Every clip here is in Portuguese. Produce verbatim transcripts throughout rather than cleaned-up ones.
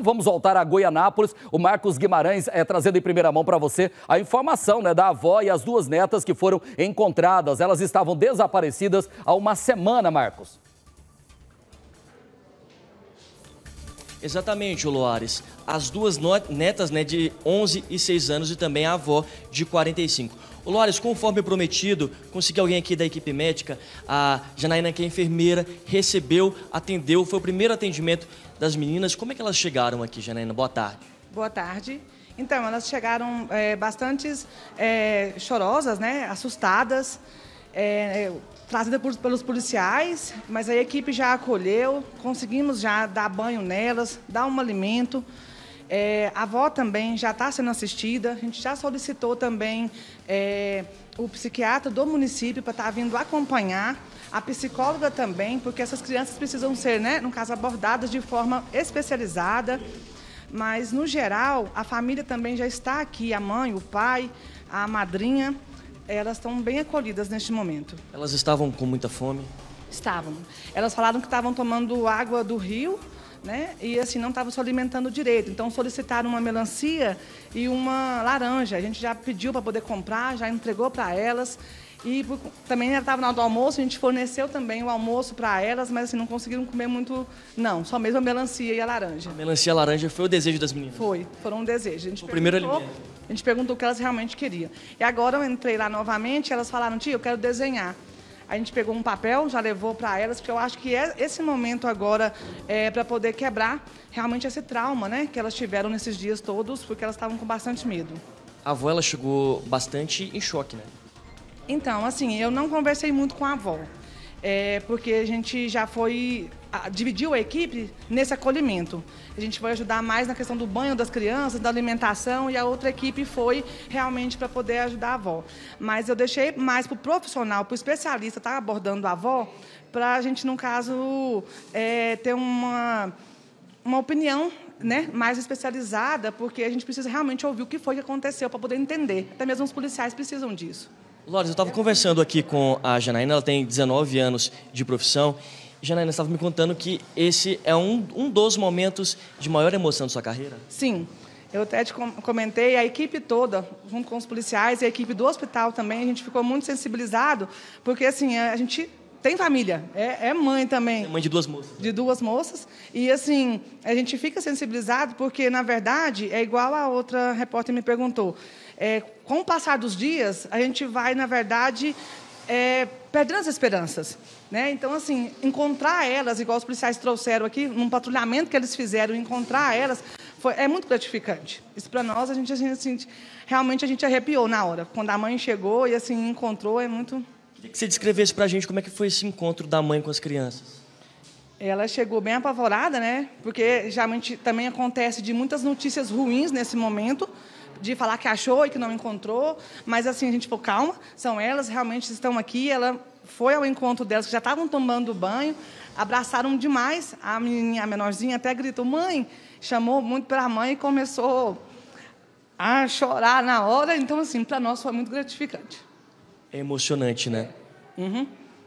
Então vamos voltar a Goianápolis, o Marcos Guimarães é, trazendo em primeira mão para você a informação, né, da avó e as duas netas que foram encontradas. Elas estavam desaparecidas há uma semana, Marcos. Exatamente, Loares. As duas netas, né, de onze e seis anos e também a avó de quarenta e cinco. O Loares, conforme prometido, consegui alguém aqui da equipe médica, a Janaína, que é enfermeira, recebeu, atendeu, foi o primeiro atendimento das meninas. Como é que elas chegaram aqui, Janaína? Boa tarde. Boa tarde. Então, elas chegaram é, bastante é, chorosas, né, assustadas, é, trazidas por, pelos policiais, mas a equipe já acolheu, conseguimos já dar banho nelas, dar um alimento. É, a avó também já está sendo assistida, a gente já solicitou também é, o psiquiatra do município para estar tá vindo acompanhar, a psicóloga também, porque essas crianças precisam ser, né, no caso, abordadas de forma especializada. Mas, no geral, a família também já está aqui, a mãe, o pai, a madrinha, elas estão bem acolhidas neste momento. Elas estavam com muita fome? Estavam. Elas falaram que estavam tomando água do rio, né? E assim, não estavam se alimentando direito, então solicitaram uma melancia e uma laranja. A gente já pediu para poder comprar, já entregou para elas e também estava na hora do almoço, a gente forneceu também o almoço para elas, mas assim, não conseguiram comer muito não, só mesmo a melancia e a laranja. A melancia e a laranja foi o desejo das meninas? Foi, foram um desejo. A gente o primeiro alimento. A gente perguntou o que elas realmente queriam. E agora eu entrei lá novamente e elas falaram, tia, eu quero desenhar. A gente pegou um papel, já levou para elas, porque eu acho que é esse momento agora é para poder quebrar realmente esse trauma, né, que elas tiveram nesses dias todos, porque elas estavam com bastante medo. A avó, ela chegou bastante em choque, né? Então, assim, eu não conversei muito com a avó, é, porque a gente já foi, a, dividiu a equipe nesse acolhimento. A gente vai ajudar mais na questão do banho das crianças, da alimentação, e a outra equipe foi realmente para poder ajudar a avó. Mas eu deixei mais para o profissional, para o especialista estar abordando a avó, para a gente, no caso, é, ter uma, uma opinião, né, mais especializada, porque a gente precisa realmente ouvir o que foi que aconteceu para poder entender. Até mesmo os policiais precisam disso. Lourdes, eu estava conversando aqui com a Janaína, ela tem dezenove anos de profissão. Janaína, estava me contando que esse é um, um dos momentos de maior emoção da sua carreira? Sim, eu até te comentei, a equipe toda, junto com os policiais e a equipe do hospital também, a gente ficou muito sensibilizado, porque assim, a gente tem família, é, é mãe também. É mãe de duas moças. De duas moças, e assim, a gente fica sensibilizado porque, na verdade, é igual a outra repórter me perguntou. É, com o passar dos dias, a gente vai, na verdade, é, perdendo as esperanças, né? Então, assim, encontrar elas, igual os policiais trouxeram aqui, num patrulhamento que eles fizeram, encontrar elas, foi, é muito gratificante. Isso, para nós, a gente, assim, realmente, a gente arrepiou na hora. Quando a mãe chegou e, assim, encontrou, é muito... Queria que você descrevesse para a gente como é que foi esse encontro da mãe com as crianças. Ela chegou bem apavorada, né? Porque, geralmente, também acontece de muitas notícias ruins nesse momento, de falar que achou e que não encontrou, mas assim, a gente ficou calma, são elas, realmente estão aqui, ela foi ao encontro delas, que já estavam tomando banho, abraçaram demais, a menininha, a menorzinha até gritou, mãe, chamou muito para a mãe e começou a chorar na hora, então assim, para nós foi muito gratificante. É emocionante, né? Uhum.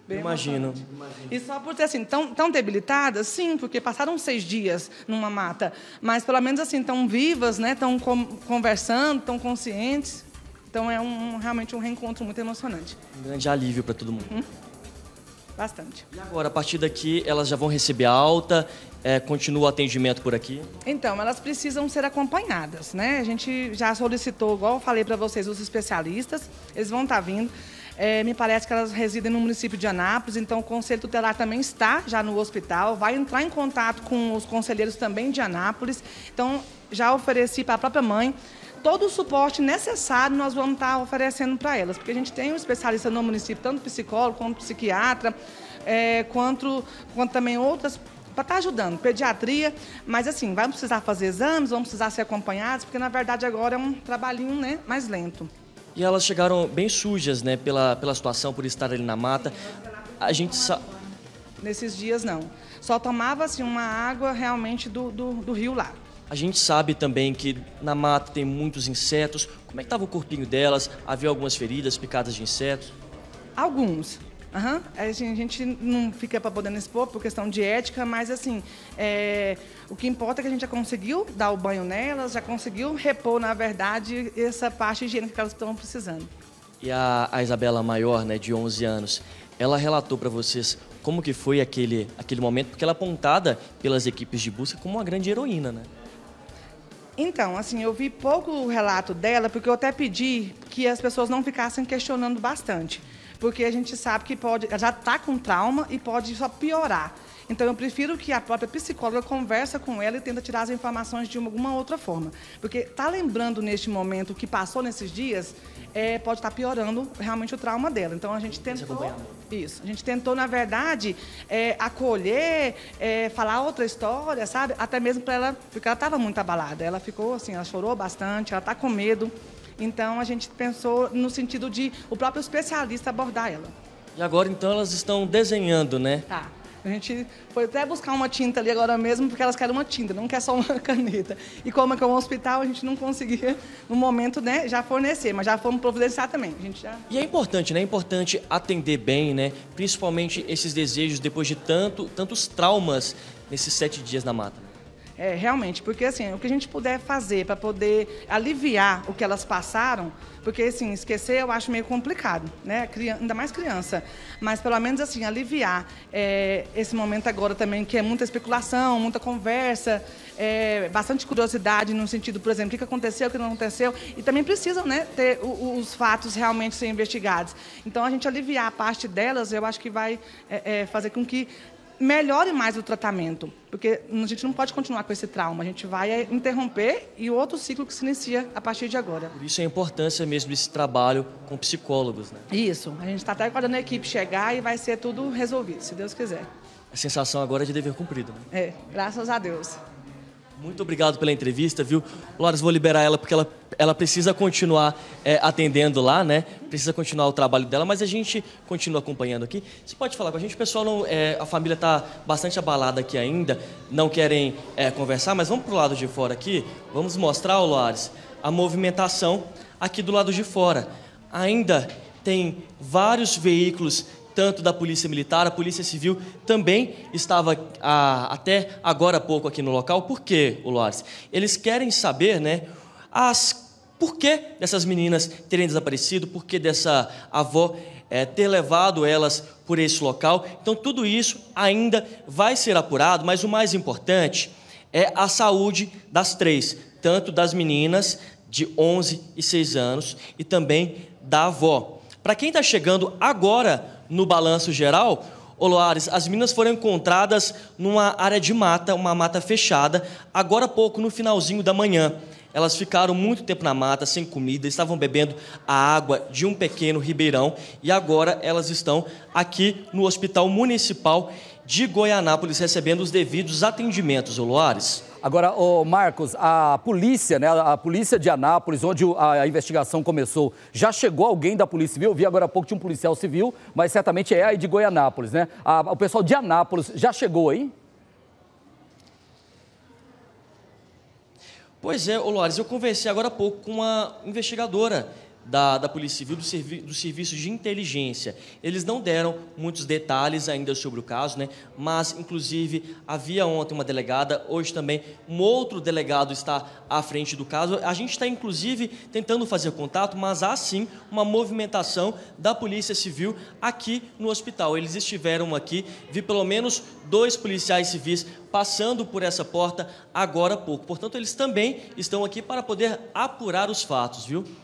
Imagino. E só por ter assim, tão, tão debilitadas, sim, porque passaram seis dias numa mata, mas pelo menos assim, tão vivas, né? Tão com, conversando, tão conscientes. Então é um, realmente um reencontro muito emocionante. Um grande alívio para todo mundo. Hum? Bastante. E agora, a partir daqui, elas já vão receber alta, é, continua o atendimento por aqui? Então, elas precisam ser acompanhadas, né? A gente já solicitou, igual eu falei para vocês, os especialistas, eles vão estar vindo. É, me parece que elas residem no município de Anápolis, então o Conselho Tutelar também está já no hospital, vai entrar em contato com os conselheiros também de Anápolis. Então, já ofereci para a própria mãe todo o suporte necessário, nós vamos estar oferecendo para elas, porque a gente tem um especialista no município, tanto psicólogo quanto psiquiatra, é, quanto, quanto também outras, para estar ajudando, pediatria, mas assim, vamos precisar fazer exames, vamos precisar ser acompanhados, porque na verdade agora é um trabalhinho, né, mais lento. E elas chegaram bem sujas, né, pela, pela situação, por estar ali na mata. A gente só... Nesses dias, não. Só tomava, assim, uma água realmente do, do, do rio lá. A gente sabe também que na mata tem muitos insetos. Como é que estava o corpinho delas? Havia algumas feridas, picadas de insetos? Alguns. Uhum. Assim, a gente não fica para podendo expor por questão de ética, mas assim, é, o que importa é que a gente já conseguiu dar o banho nelas, já conseguiu repor, na verdade, essa parte higiênica que elas estão precisando. E a, a Isabela Maior, né, de onze anos, ela relatou para vocês como que foi aquele, aquele momento, porque ela é apontada pelas equipes de busca como uma grande heroína, né? Então, assim, eu vi pouco relato dela, porque eu até pedi que as pessoas não ficassem questionando bastante. Porque a gente sabe que pode, já está com trauma e pode só piorar. Então, eu prefiro que a própria psicóloga conversa com ela e tenta tirar as informações de alguma outra forma. Porque tá lembrando neste momento o que passou nesses dias, é, pode estar piorando realmente o trauma dela. Então, a gente tentou... Isso. A gente tentou, na verdade, é, acolher, é, falar outra história, sabe? Até mesmo para ela... Porque ela estava muito abalada. Ela ficou assim, ela chorou bastante, ela está com medo. Então, a gente pensou no sentido de o próprio especialista abordar ela. E agora, então, elas estão desenhando, né? Tá. A gente foi até buscar uma tinta ali agora mesmo, porque elas querem uma tinta, não quer só uma caneta. E como é que é um hospital, a gente não conseguia, no momento, né, já fornecer, mas já fomos providenciar também. A gente já... E é importante, né? É importante atender bem, né? Principalmente esses desejos depois de tanto, tantos traumas nesses sete dias na mata. É, realmente, porque assim, o que a gente puder fazer para poder aliviar o que elas passaram, porque assim, esquecer eu acho meio complicado, né? Criança, ainda mais criança, mas pelo menos assim, aliviar é, esse momento agora também, que é muita especulação, muita conversa, é, bastante curiosidade no sentido, por exemplo, o que aconteceu, o que não aconteceu, e também precisam, né, ter o, os fatos realmente serem investigados. Então a gente aliviar a parte delas, eu acho que vai é, é, fazer com que melhore mais o tratamento, porque a gente não pode continuar com esse trauma, a gente vai interromper e outro ciclo que se inicia a partir de agora. Por isso a importância mesmo desse trabalho com psicólogos, né? Isso, a gente está até aguardando a equipe chegar e vai ser tudo resolvido, se Deus quiser. A sensação agora é de dever cumprido, né? É, graças a Deus. Muito obrigado pela entrevista, viu? Lourdes, vou liberar ela porque ela, ela precisa continuar é, atendendo lá, né? Precisa continuar o trabalho dela, mas a gente continua acompanhando aqui. Você pode falar com a gente, o pessoal, não, é, a família está bastante abalada aqui ainda, não querem é, conversar, mas vamos para o lado de fora aqui, vamos mostrar, Lourdes, a movimentação aqui do lado de fora. Ainda tem vários veículos, tanto da Polícia Militar, a Polícia Civil também estava a, até agora há pouco aqui no local. Por quê, Lourdes? Eles querem saber, né, as, por que dessas meninas terem desaparecido, por que dessa avó é, ter levado elas por esse local. Então, tudo isso ainda vai ser apurado, mas o mais importante é a saúde das três, tanto das meninas de onze e seis anos e também da avó. Para quem está chegando agora no balanço geral, Lourdes, as meninas foram encontradas numa área de mata, uma mata fechada, agora há pouco, no finalzinho da manhã. Elas ficaram muito tempo na mata, sem comida, estavam bebendo a água de um pequeno ribeirão e agora elas estão aqui no Hospital Municipal de Goianápolis, recebendo os devidos atendimentos, Lourdes. Agora, ô Marcos, a polícia, né, a polícia de Anápolis, onde a investigação começou, já chegou alguém da Polícia Civil? Eu vi agora há pouco de um policial civil, mas certamente é aí de Goianápolis, né? A, o pessoal de Anápolis já chegou aí? Pois é, ô Lourdes, eu conversei agora há pouco com uma investigadora Da, da Polícia Civil, do, servi do Serviço de Inteligência. Eles não deram muitos detalhes ainda sobre o caso, né? Mas, inclusive, havia ontem uma delegada, hoje também um outro delegado está à frente do caso. A gente está, inclusive, tentando fazer contato, mas há, sim, uma movimentação da Polícia Civil aqui no hospital. Eles estiveram aqui, vi pelo menos dois policiais civis passando por essa porta agora há pouco. Portanto, eles também estão aqui para poder apurar os fatos, viu?